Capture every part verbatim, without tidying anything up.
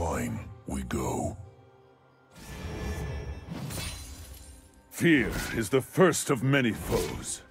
Fine, we go. Fear is the first of many foes.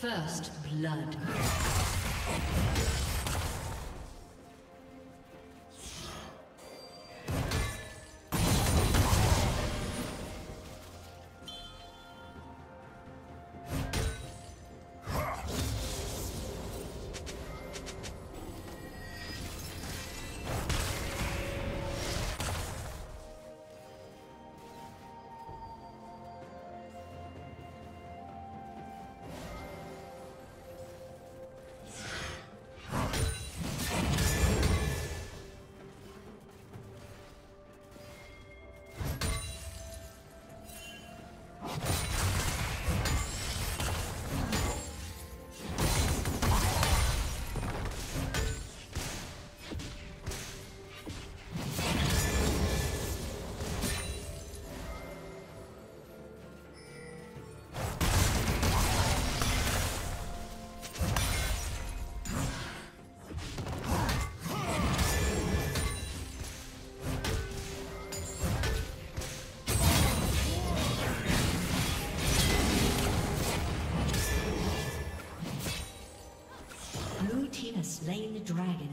First blood. Slain the dragon.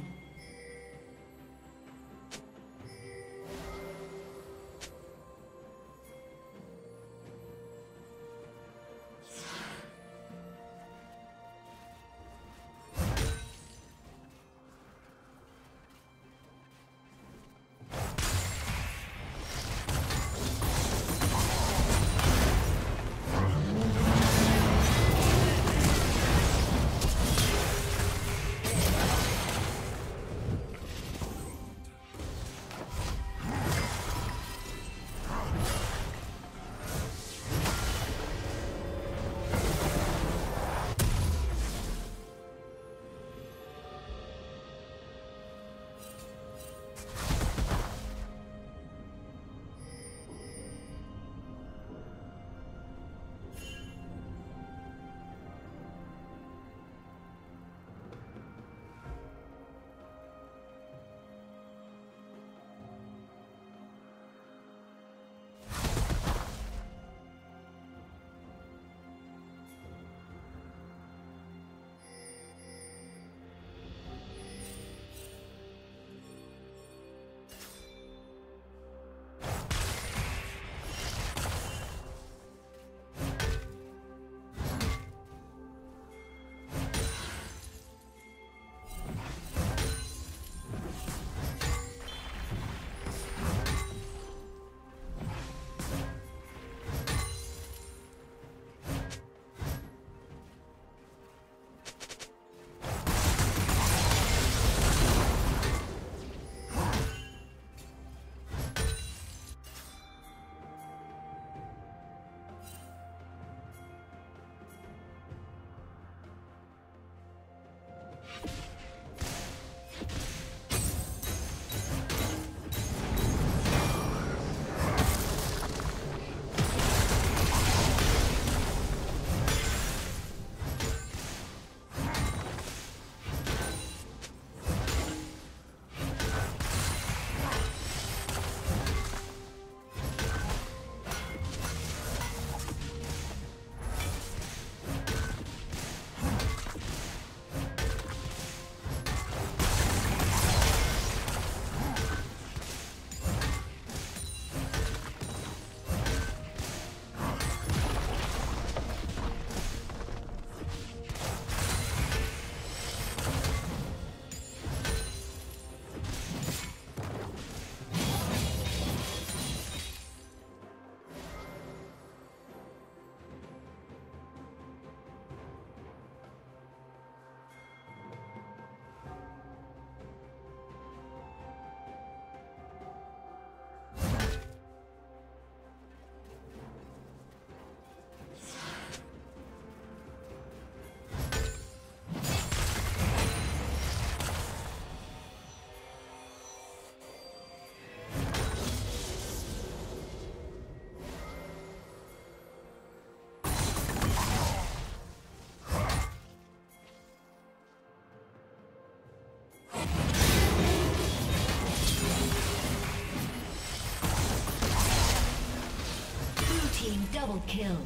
Triple kill.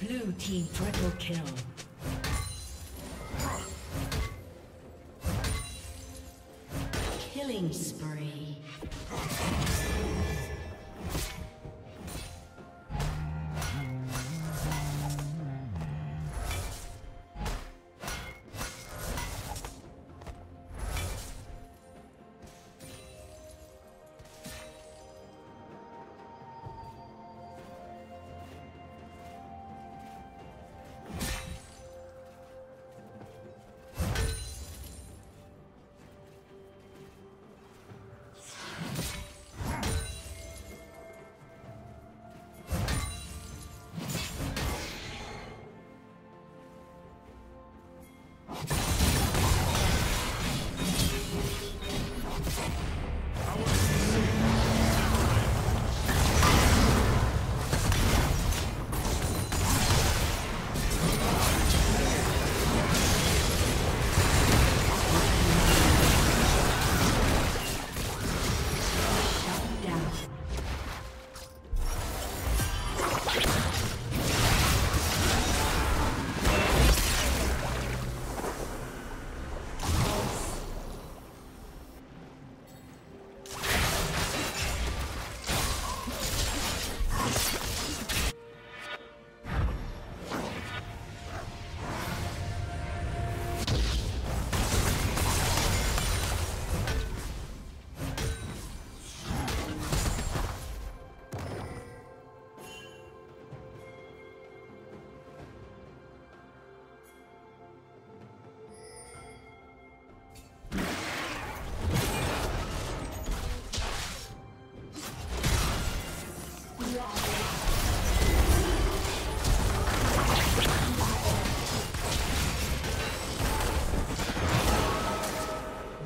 Blue team triple kill. Killing spree.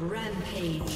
Rampage.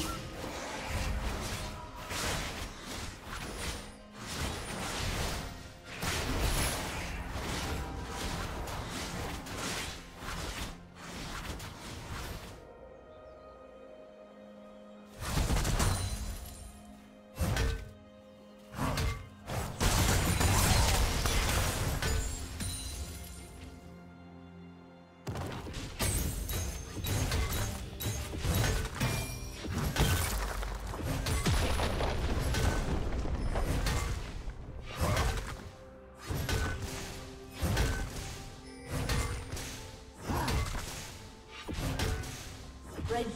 The red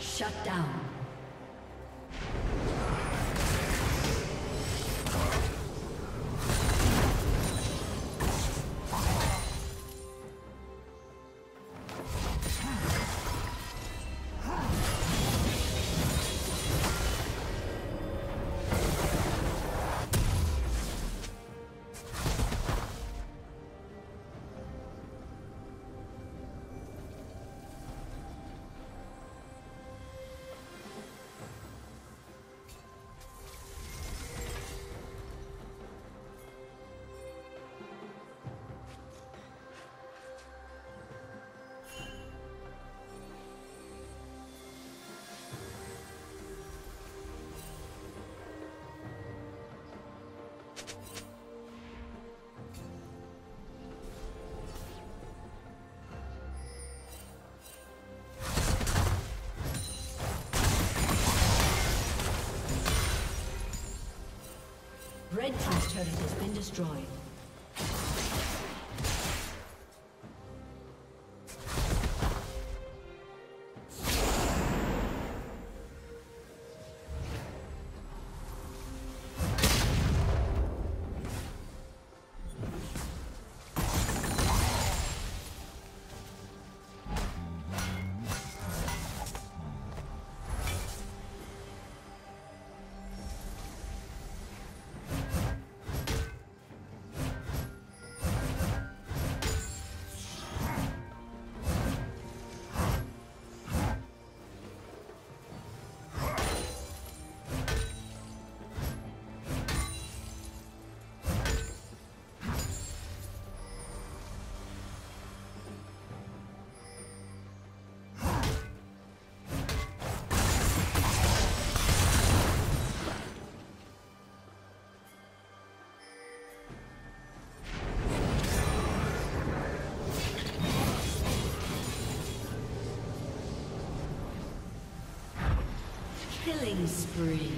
Shut down. turret has been destroyed. Killing spree.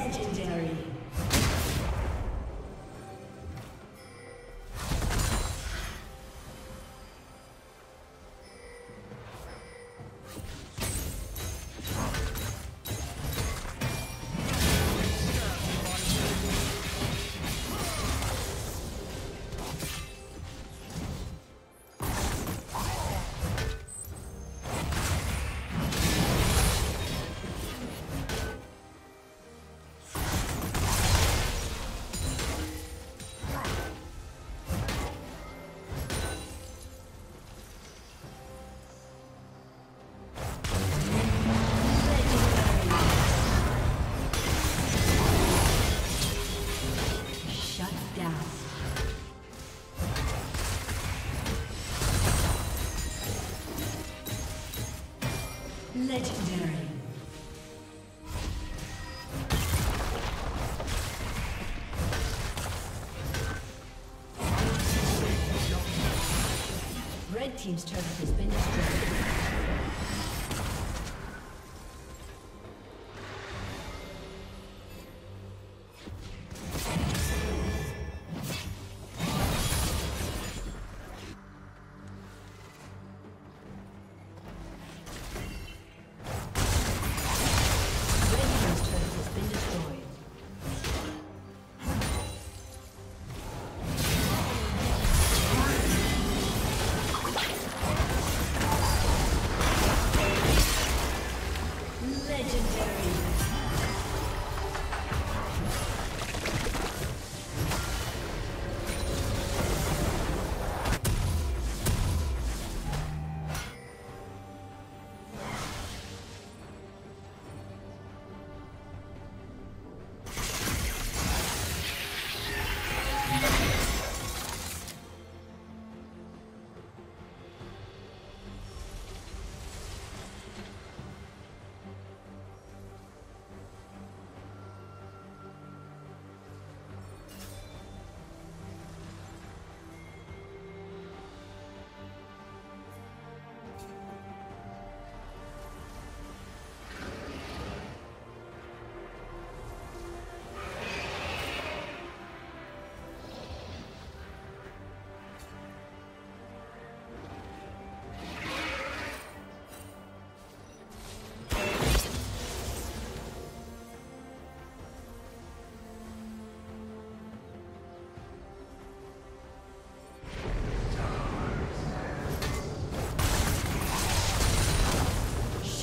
Legendary. Legendary. Red team's turret has been destroyed.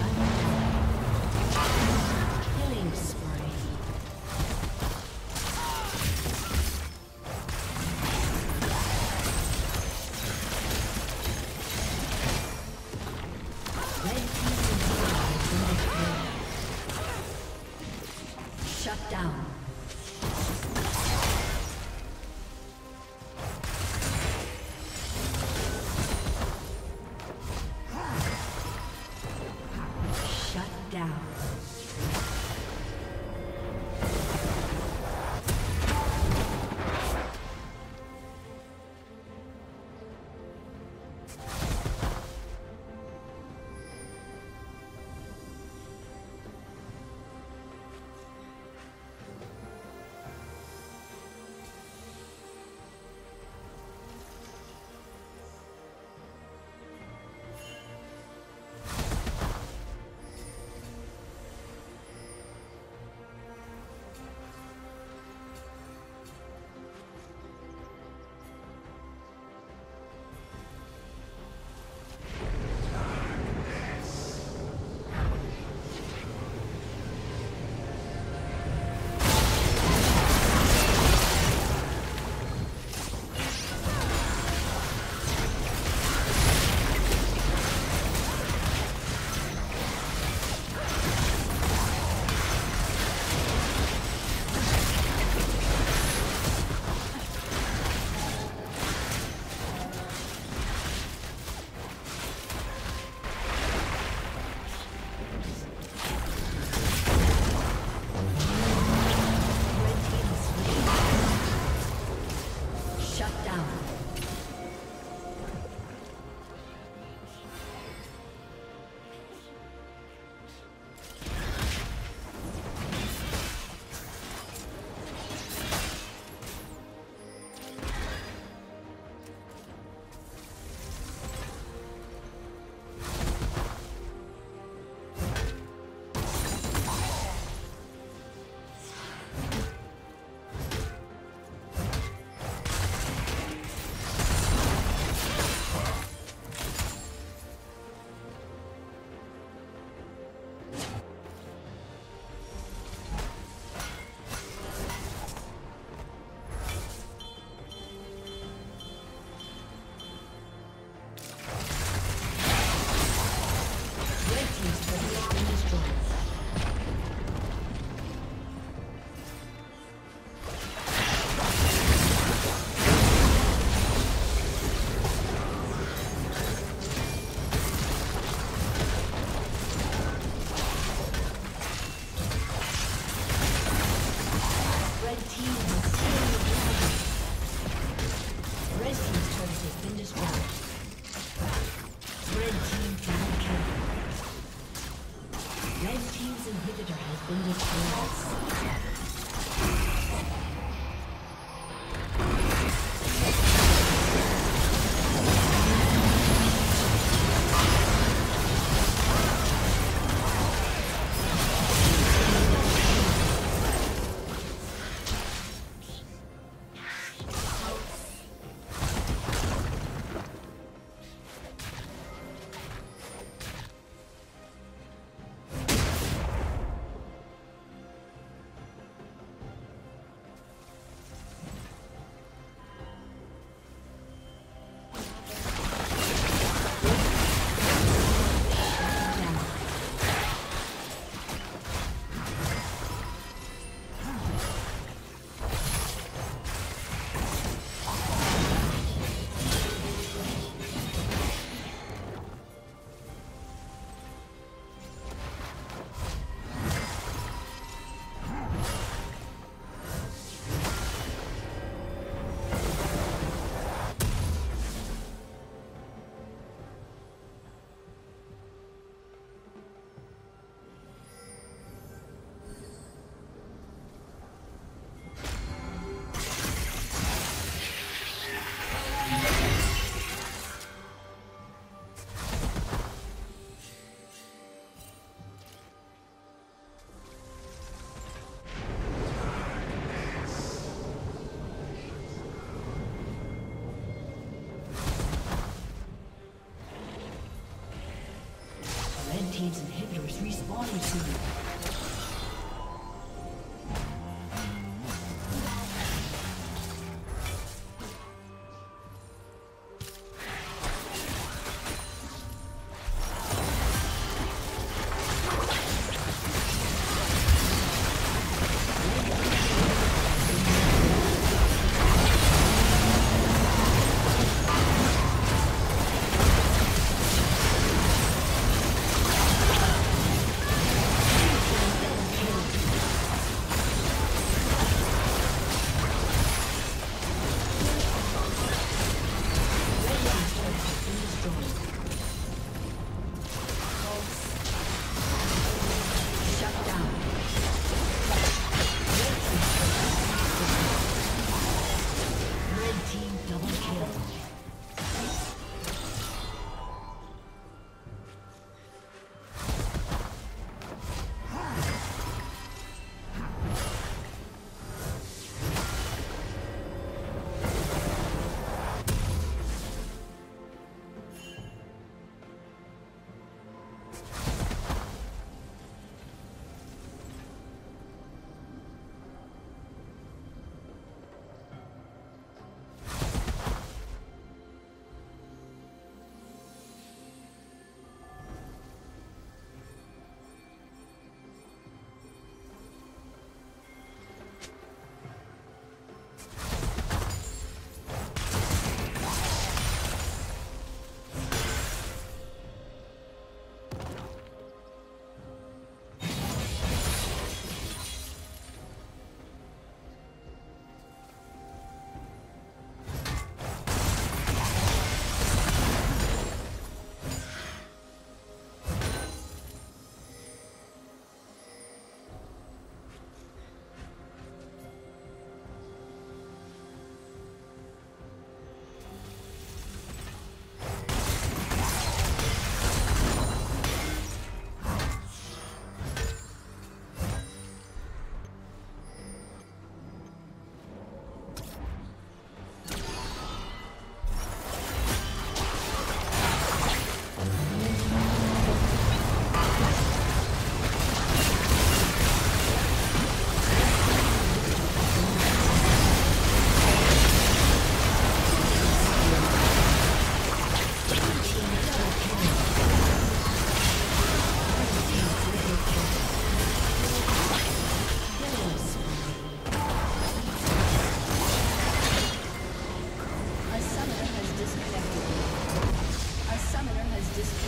up. Killing spree. Red team's turret has been destroyed. Shut down. Just